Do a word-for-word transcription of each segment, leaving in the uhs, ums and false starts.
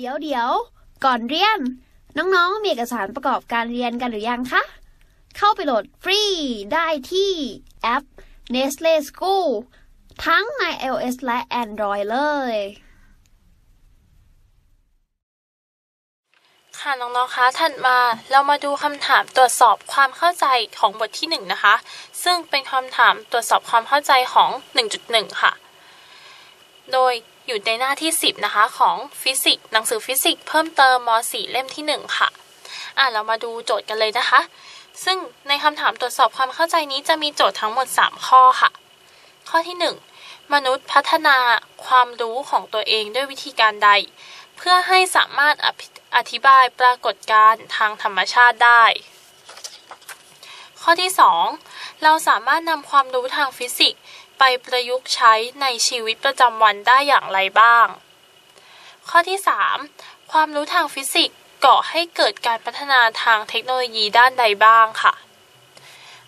เดี๋ยวเดี๋ยวก่อนเรียนน้องๆมีเอกสารประกอบการเรียนกันหรือยังคะเข้าไปโหลดฟรีได้ที่แอป Nestle School ทั้งใน iOS และ Android เลยค่ะน้องๆคะถัดมาเรามาดูคำถามตรวจสอบความเข้าใจของบทที่หนึ่งนะคะซึ่งเป็นคำถามตรวจสอบความเข้าใจของ หนึ่งจุดหนึ่ง ค่ะโดยอยู่ในหน้าที่สิบนะคะของฟิสิกส์หนังสือฟิสิกส์เพิ่มเติมม.สี่ เล่มที่หนึ่งค่ะอ่ะเรามาดูโจทย์กันเลยนะคะซึ่งในคำถามตรวจสอบความเข้าใจนี้จะมีโจทย์ทั้งหมดสามข้อค่ะข้อที่หนึ่งมนุษย์พัฒนาความรู้ของตัวเองด้วยวิธีการใดเพื่อให้สามารถอธิบายปรากฏการณ์ทางธรรมชาติได้ข้อที่สองเราสามารถนำความรู้ทางฟิสิกส์ไปประยุกต์ใช้ในชีวิตประจำวันได้อย่างไรบ้างข้อที่สามความรู้ทางฟิสิกส์ก่อให้เกิดการพัฒนาทางเทคโนโลยีด้านใดบ้างค่ะ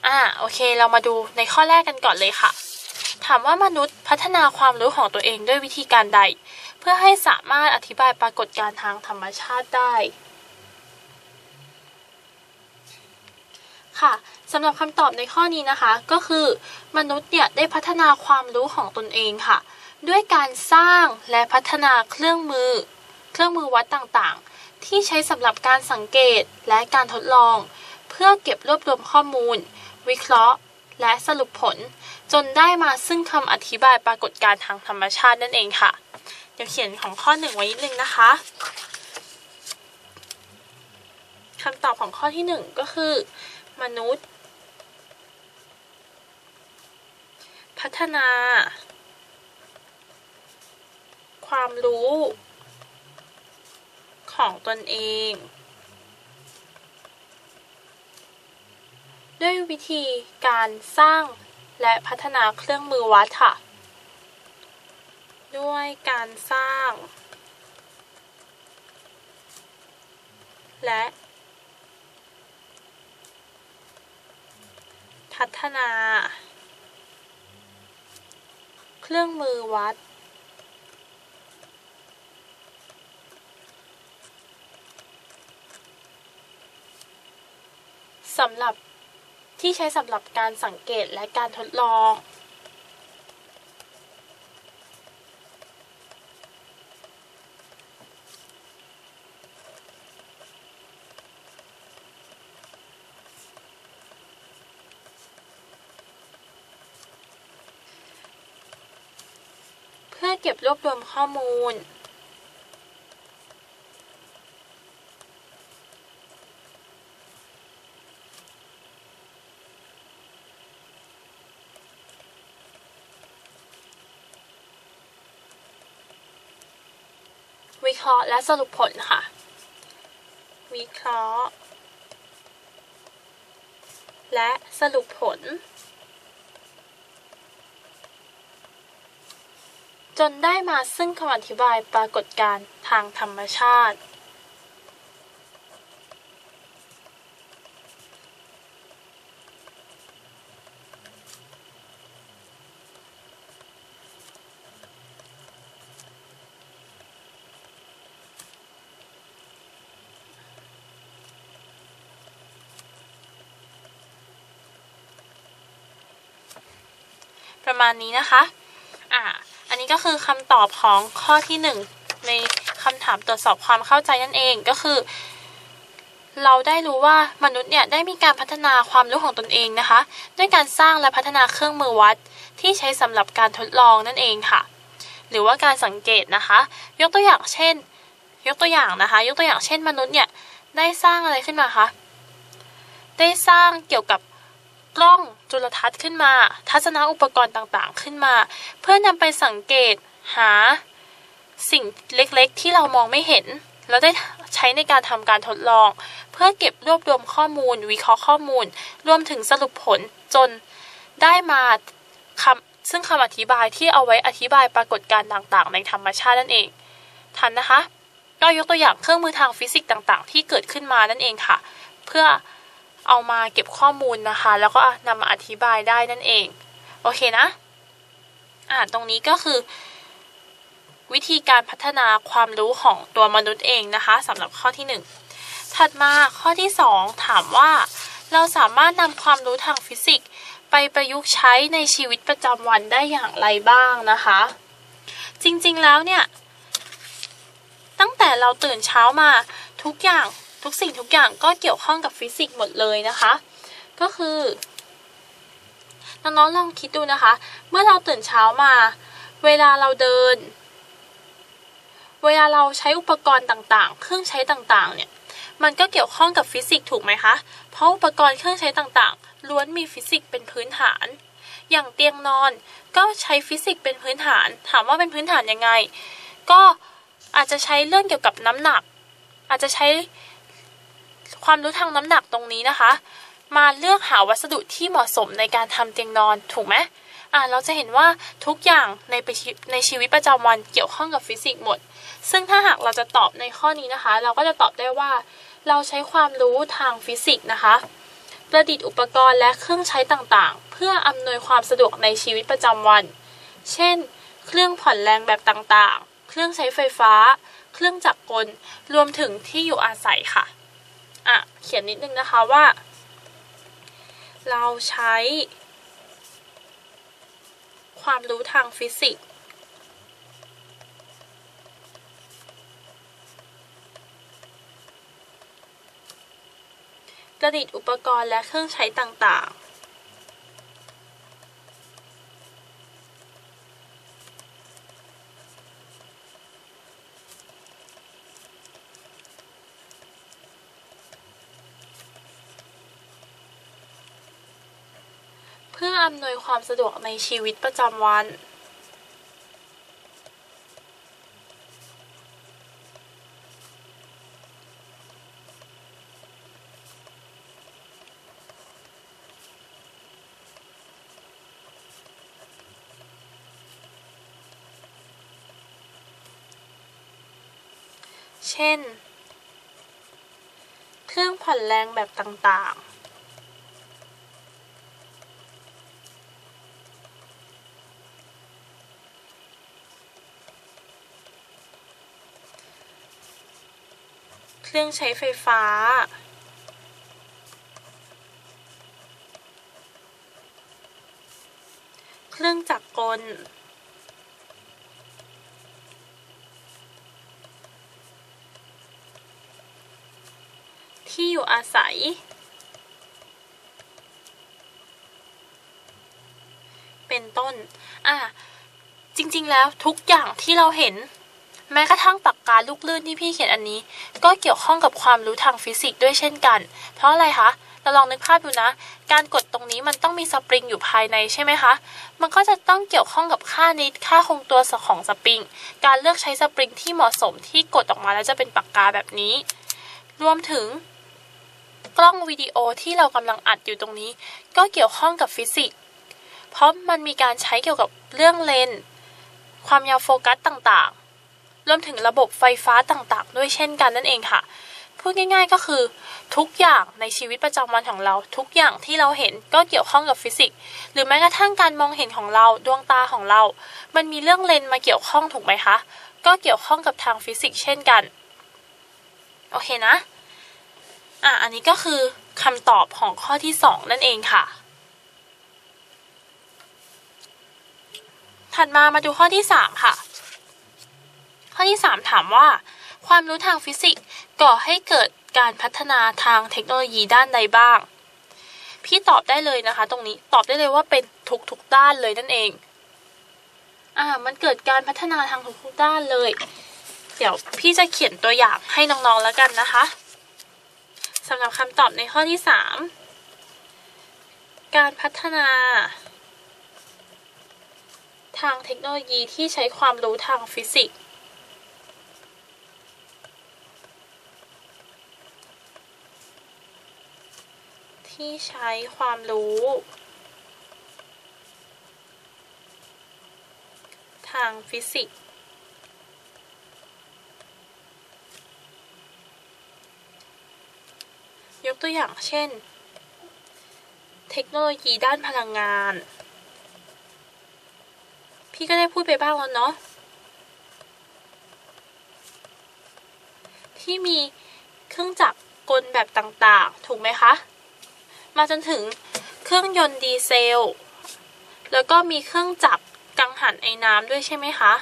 อ่าโอเคเรามาดูในข้อแรกกันก่อนเลยค่ะถามว่ามนุษย์พัฒนาความรู้ของตัวเองด้วยวิธีการใดเพื่อให้สามารถอธิบายปรากฏการณ์ทางธรรมชาติได้ค่ะสำหรับคำตอบในข้อนี้นะคะก็คือมนุษย์เนี่ยได้พัฒนาความรู้ของตนเองค่ะด้วยการสร้างและพัฒนาเครื่องมือเครื่องมือวัดต่างๆที่ใช้สำหรับการสังเกตและการทดลองเพื่อเก็บรวบรวมข้อมูลวิเคราะห์และสรุปผลจนได้มาซึ่งคำอธิบายปรากฏการณ์ทางธรรมชาตินั่นเองค่ะเดี๋ยวเขียนของข้อหนึ่งไว้นิดนึงนะคะคำตอบของข้อที่หนึ่งก็คือมนุษย์พัฒนาความรู้ของตนเองด้วยวิธีการสร้างและพัฒนาเครื่องมือวัดค่ะด้วยการสร้างและพัฒนาเครื่องมือวัดสำหรับที่ใช้สำหรับการสังเกตและการทดลองเพื่อเก็บรวบรวมข้อมูลวิเคราะห์และสรุปผลค่ะวิเคราะห์และสรุปผลจนได้มาซึ่งคำอธิบายปรากฏการณ์ทางธรรมชาติประมาณนี้นะคะอ่าอันนี้ก็คือคำตอบของข้อที่หนึ่งในคำถามตรวจสอบความเข้าใจนั่นเองก็คือเราได้รู้ว่ามนุษย์เนี่ยได้มีการพัฒนาความรู้ของตนเองนะคะด้วยการสร้างและพัฒนาเครื่องมือวัดที่ใช้สำหรับการทดลองนั่นเองค่ะหรือว่าการสังเกตนะคะยกตัวอย่างเช่นยกตัวอย่างนะคะยกตัวอย่างเช่นมนุษย์เนี่ยได้สร้างอะไรขึ้นมาคะได้สร้างเกี่ยวกับกล้องจุลทรรศน์ขึ้นมาทัศนอุปกรณ์ต่างๆขึ้นมาเพื่อนำไปสังเกตหาสิ่งเล็กๆที่เรามองไม่เห็นแล้วได้ใช้ในการทำการทดลองเพื่อเก็บรวบรวมข้อมูลวิเคราะห์ข้อมูลรวมถึงสรุปผลจนได้มาคำซึ่งคำอธิบายที่เอาไว้อธิบายปรากฏการณ์ต่างๆในธรรมชาตินั่นเองทันนะคะก็ยกตัวอย่างเครื่องมือทางฟิสิกส์ต่างๆที่เกิดขึ้นมานั่นเองค่ะเพื่อเอามาเก็บข้อมูลนะคะแล้วก็นำมาอธิบายได้นั่นเองโอเคนะอ่าตรงนี้ก็คือ วิธีการพัฒนาความรู้ของตัวมนุษย์เองนะคะสำหรับข้อที่หนึ่งถัดมาข้อที่สองถามว่าเราสามารถนำความรู้ทางฟิสิกส์ไปประยุกต์ใช้ในชีวิตประจำวันได้อย่างไรบ้างนะคะจริงๆแล้วเนี่ยตั้งแต่เราตื่นเช้ามาทุกอย่างทุกสิ่งทุกอย่างก็เกี่ยวข้องกับฟิสิกส์หมดเลยนะคะก็คือน้องๆลองคิดดูนะคะเมื่อเราตื่นเช้ามาเวลาเราเดินเวลาเราใช้อุปกรณ์ต่างๆเครื่องใช้ต่างๆเนี่ยมันก็เกี่ยวข้องกับฟิสิกส์ถูกไหมคะเพราะอุปกรณ์เครื่องใช้ต่างๆล้วนมีฟิสิกส์เป็นพื้นฐานอย่างเตียงนอนก็ใช้ฟิสิกส์เป็นพื้นฐานถามว่าเป็นพื้นฐานยังไงก็อาจจะใช้เรื่องเกี่ยวกับน้ำหนักอาจจะใช้ความรู้ทางน้ำหนักตรงนี้นะคะมาเลือกหาวัสดุที่เหมาะสมในการทำเตียงนอนถูกไหมอ่าเราจะเห็นว่าทุกอย่างในในชีวิตประจำวันเกี่ยวข้องกับฟิสิกส์หมดซึ่งถ้าหากเราจะตอบในข้อนี้นะคะเราก็จะตอบได้ว่าเราใช้ความรู้ทางฟิสิกส์นะคะประดิษฐ์อุปกรณ์และเครื่องใช้ต่างๆเพื่ออำนวยความสะดวกในชีวิตประจำวันเช่นเครื่องผ่อนแรงแบบต่างๆเครื่องใช้ไฟฟ้าเครื่องจักรกลรวมถึงที่อยู่อาศัยค่ะอ่ะเขียนนิดนึงนะคะว่าเราใช้ความรู้ทางฟิสิกส์ประดิษฐ์อุปกรณ์และเครื่องใช้ต่างๆเพื่ออำนวยความสะดวกในชีวิตประจำวันเช่นเครื่องผ่อนแรงแบบต่างๆเครื่องใช้ไฟฟ้าเครื่องจักรกลที่อยู่อาศัยเป็นต้นอ่ะจริงๆแล้วทุกอย่างที่เราเห็นแม้กระทั่งปากกาลูกลื่นที่พี่เขียนอันนี้ก็เกี่ยวข้องกับความรู้ทางฟิสิกส์ด้วยเช่นกันเพราะอะไรคะเราลองนึกภาพดูนะการกดตรงนี้มันต้องมีสปริงอยู่ภายในใช่ไหมคะมันก็จะต้องเกี่ยวข้องกับค่านิดค่าคงตัวของสปริงการเลือกใช้สปริงที่เหมาะสมที่กดออกมาแล้วจะเป็นปากกาแบบนี้รวมถึงกล้องวิดีโอที่เรากำลังอัดอยู่ตรงนี้ก็เกี่ยวข้องกับฟิสิกส์เพราะมันมีการใช้เกี่ยวกับเรื่องเลนส์ความยาวโฟกัสต่างๆรวมถึงระบบไฟฟ้าต่างๆด้วยเช่นกันนั่นเองค่ะพูดง่ายๆก็คือทุกอย่างในชีวิตประจำวันของเราทุกอย่างที่เราเห็นก็เกี่ยวข้องกับฟิสิกส์หรือแม้กระทั่งการมองเห็นของเราดวงตาของเรามันมีเรื่องเลนส์มาเกี่ยวข้องถูกไหมคะก็เกี่ยวข้องกับทางฟิสิกส์เช่นกันโอเคนะอ่ะอันนี้ก็คือคำตอบของข้อที่สองนั่นเองค่ะถัดมามาดูข้อที่สามค่ะข้อที่สามถามว่าความรู้ทางฟิสิกส์ก่อให้เกิดการพัฒนาทางเทคโนโลยีด้านใดบ้างพี่ตอบได้เลยนะคะตรงนี้ตอบได้เลยว่าเป็นทุกๆด้านเลยนั่นเองอ่ะมันเกิดการพัฒนาทางทุกๆด้านเลยเดี๋ยวพี่จะเขียนตัวอย่างให้น้องๆแล้วกันนะคะสำหรับคำตอบในข้อที่สามการพัฒนาทางเทคโนโลยีที่ใช้ความรู้ทางฟิสิกส์ที่ใช้ความรู้ทางฟิสิกส์ยกตัวอย่างเช่นเทคโนโลยีด้านพลังงานพี่ก็ได้พูดไปบ้างแล้วเนาะ ที่มีเครื่องจักรกลแบบต่างๆถูกไหมคะมาจนถึงเครื่องยนต์ดีเซลแล้วก็มีเครื่องจักรกังหันไอน้ำด้วยใช่ไหมคะ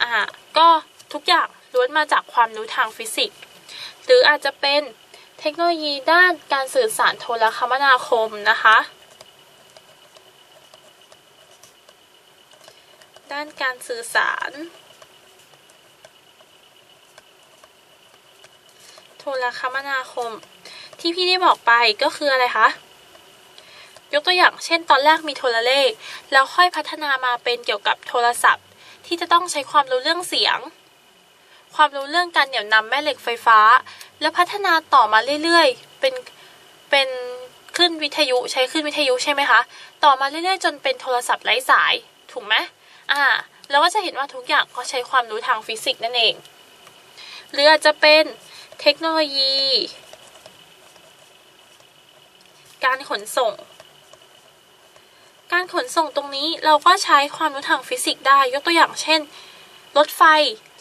อ่าก็ทุกอย่างล้วนมาจากความรู้ทางฟิสิกส์หรืออาจจะเป็นเทคโนโลยีด้านการสื่อสารโทรคมนาคมนะคะด้านการสื่อสารโทรคมนาคมที่พี่ได้บอกไปก็คืออะไรคะยกตัวอย่างเช่นตอนแรกมีโทรเลขแล้วค่อยพัฒนามาเป็นเกี่ยวกับโทรศัพท์ที่จะต้องใช้ความรู้เรื่องเสียงความรู้เรื่องการเหนี่ยวนำแม่เหล็กไฟฟ้าแล้วพัฒนาต่อมาเรื่อยๆเป็นเป็นคลื่นวิทยุใช้คลื่นวิทยุใช่ไหมคะต่อมาเรื่อยๆจนเป็นโทรศัพท์ไร้สายถูกไหมอ่าเราก็จะเห็นว่าทุกอย่างก็ใช้ความรู้ทางฟิสิกส์นั่นเองหรืออาจจะเป็นเทคโนโลยีการขนส่งการขนส่งตรงนี้เราก็ใช้ความรู้ทางฟิสิกส์ได้ยกตัวอย่างเช่นรถไฟ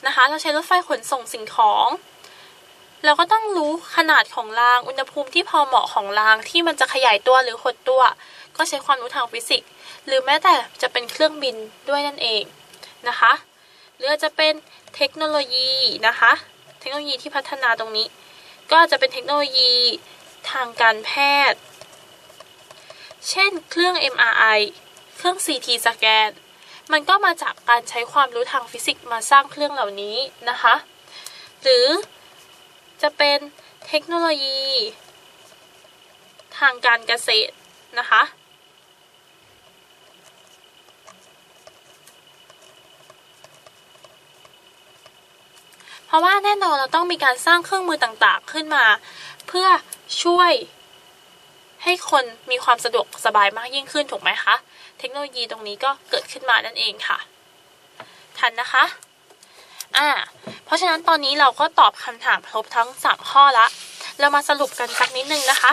นะคะเราใช้รถไฟขนส่งสิ่งของเราก็ต้องรู้ขนาดของรางอุณหภูมิที่พอเหมาะของรางที่มันจะขยายตัวหรือหดตัวก็ใช้ความรู้ทางฟิสิกส์หรือแม้แต่จะเป็นเครื่องบินด้วยนั่นเองนะคะหรือจะเป็นเทคโนโลยีนะคะเทคโนโลยีที่พัฒนาตรงนี้ก็จะเป็นเทคโนโลยีทางการแพทย์เช่นเครื่อง เอ็ม อาร์ ไอ เครื่อง ซี ที สแกนมันก็มาจากการใช้ความรู้ทางฟิสิกส์มาสร้างเครื่องเหล่านี้นะคะหรือจะเป็นเทคโนโลยีทางการเกษตรนะคะเพราะว่าแน่นอนเราต้องมีการสร้างเครื่องมือต่างๆขึ้นมาเพื่อช่วยให้คนมีความสะดวกสบายมากยิ่งขึ้นถูกไหมคะเทคโนโลยีตรงนี้ก็เกิดขึ้นมานั่นเองค่ะทันนะคะอ่าเพราะฉะนั้นตอนนี้เราก็ตอบคำถามครบทั้งสามข้อละเรามาสรุปกันสักนิดนึงนะคะ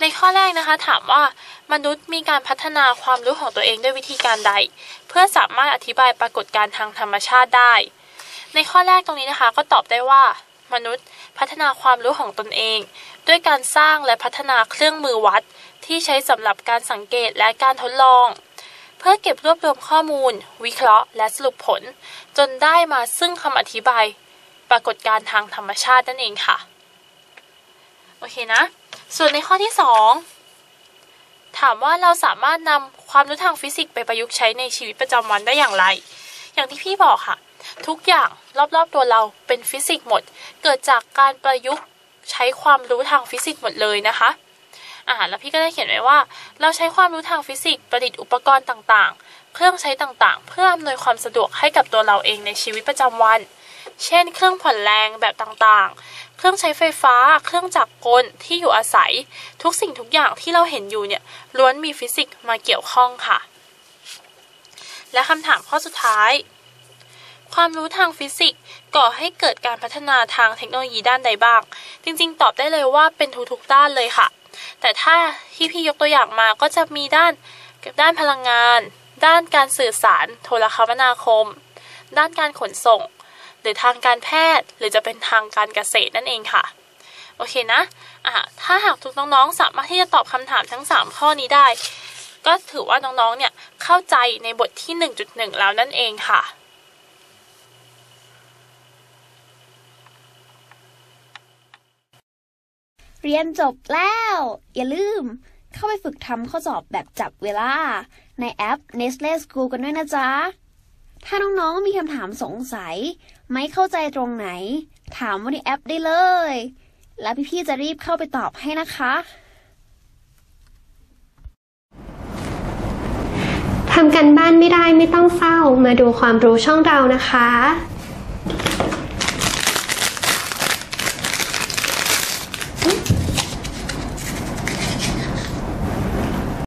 ในข้อแรกนะคะถามว่ามนุษย์มีการพัฒนาความรู้ของตัวเองด้วยวิธีการใดเพื่อสามารถอธิบายปรากฏการณ์ทางธรรมชาติได้ในข้อแรกตรงนี้นะคะก็ตอบได้ว่ามนุษย์พัฒนาความรู้ของตนเองด้วยการสร้างและพัฒนาเครื่องมือวัดที่ใช้สำหรับการสังเกตและการทดลองเพื่อเก็บรวบรวมข้อมูลวิเคราะห์และสรุปผลจนได้มาซึ่งคำอธิบายปรากฏการณ์ทางธรรมชาตินั่นเองค่ะโอเคนะส่วนในข้อที่สองถามว่าเราสามารถนำความรู้ทางฟิสิกส์ไปประยุกต์ใช้ในชีวิตประจำวันได้อย่างไรอย่างที่พี่บอกค่ะทุกอย่างรอบๆตัวเราเป็นฟิสิกส์หมดเกิดจากการประยุกต์ใช้ความรู้ทางฟิสิกส์หมดเลยนะคะอ่าแล้วพี่ก็ได้เขียนไว้ว่าเราใช้ความรู้ทางฟิสิกส์ประดิษฐ์อุปกรณ์ต่างๆเครื่องใช้ต่างๆเพื่ออำนวยความสะดวกให้กับตัวเราเองในชีวิตประจำวันเช่นเครื่องผ่อนแรงแบบต่างๆเครื่องใช้ไฟฟ้าเครื่องจักรกลที่อยู่อาศัยทุกสิ่งทุกอย่างที่เราเห็นอยู่เนี่ยล้วนมีฟิสิกส์มาเกี่ยวข้องค่ะและคำถามข้อสุดท้ายความรู้ทางฟิสิกส์ก่อให้เกิดการพัฒนาทางเทคโนโลยีด้านใดบ้างจริงๆตอบได้เลยว่าเป็นทุกๆด้านเลยค่ะแต่ถ้าที่พี่ยกตัวอย่างมาก็จะมีด้านด้านพลังงานด้านการสื่อสารโทรคมนาคมด้านการขนส่งหรือทางการแพทย์หรือจะเป็นทางการเกษตรนั่นเองค่ะโอเคนะอ่ะถ้าหากทุกน้องๆสามารถที่จะตอบคำถามทั้งสามข้อนี้ได้ก็ถือว่าน้องๆเนี่ยเข้าใจในบทที่ หนึ่งจุดหนึ่ง แล้วนั่นเองค่ะเรียนจบแล้วอย่าลืมเข้าไปฝึกทำข้อสอบแบบจับเวลาในแอป Nestle School กันด้วยนะจ๊ะถ้าน้องๆมีคำถามสงสัยไม่เข้าใจตรงไหนถามว่าในแอปได้เลยแล้วพี่ๆจะรีบเข้าไปตอบให้นะคะทำกันบ้านไม่ได้ไม่ต้องเศร้ามาดูความรู้ช่องเรานะคะ